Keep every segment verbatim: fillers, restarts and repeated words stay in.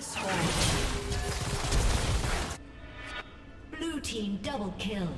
First strike. Blue team double kill.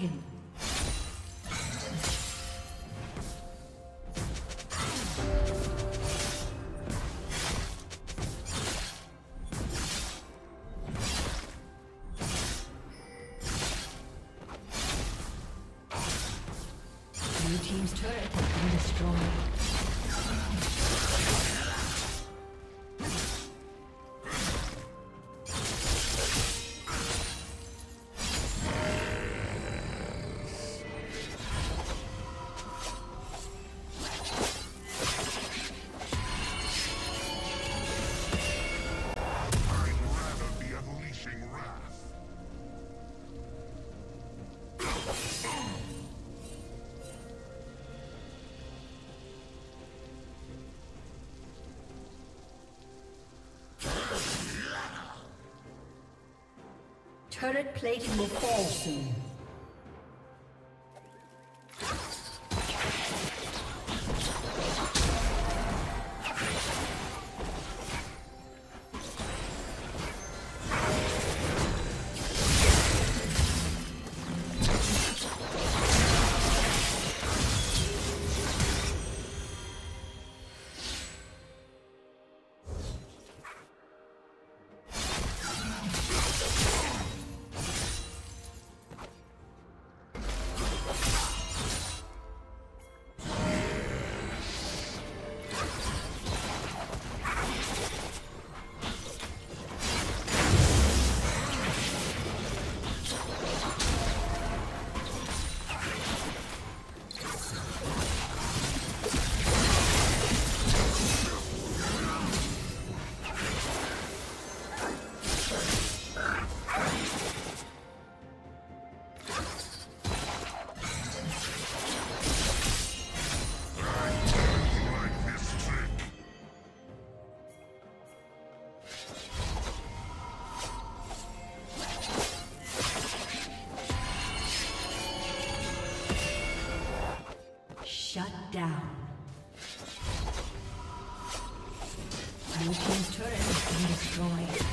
dragon. Blue team's turret has been destroyed. Turret plating will fall soon. Down. Blue team's turret has been destroyed.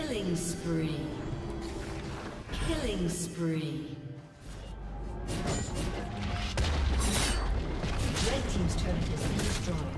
Killing spree. Killing spree. Red team's turret has been destroyed.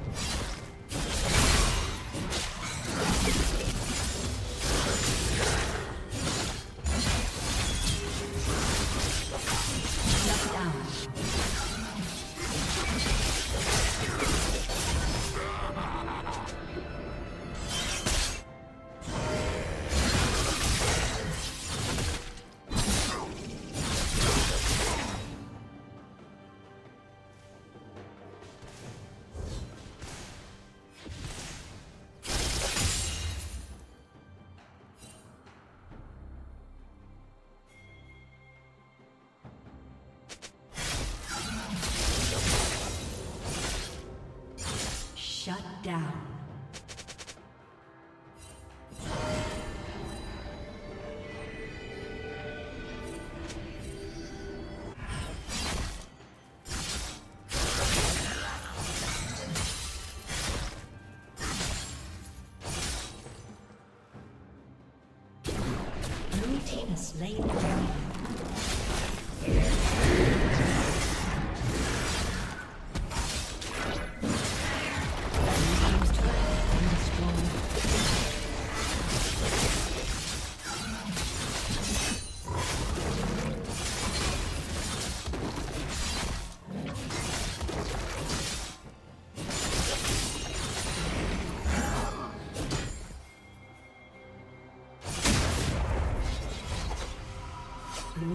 team has slain the dragon. Blue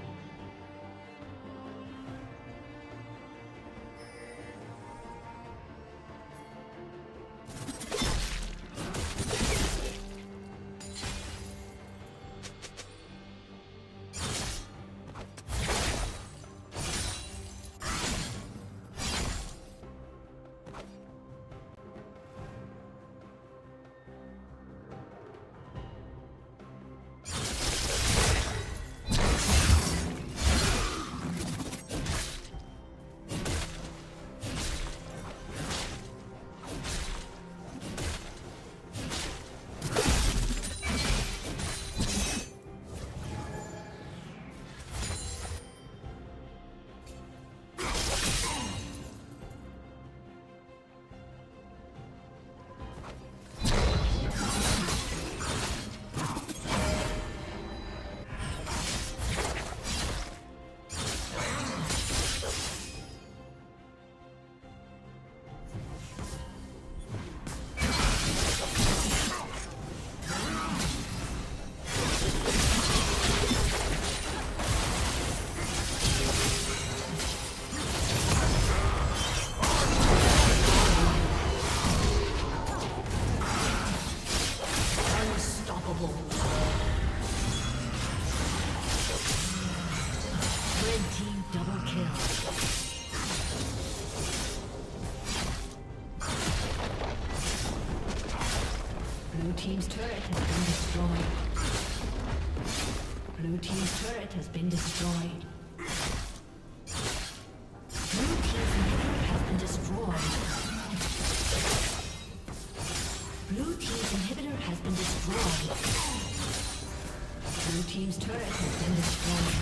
Blue team's turret has been destroyed. Blue team's inhibitor has been destroyed. Blue team's inhibitor has been destroyed. Blue team's turret has been destroyed.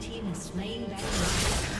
Team is slain by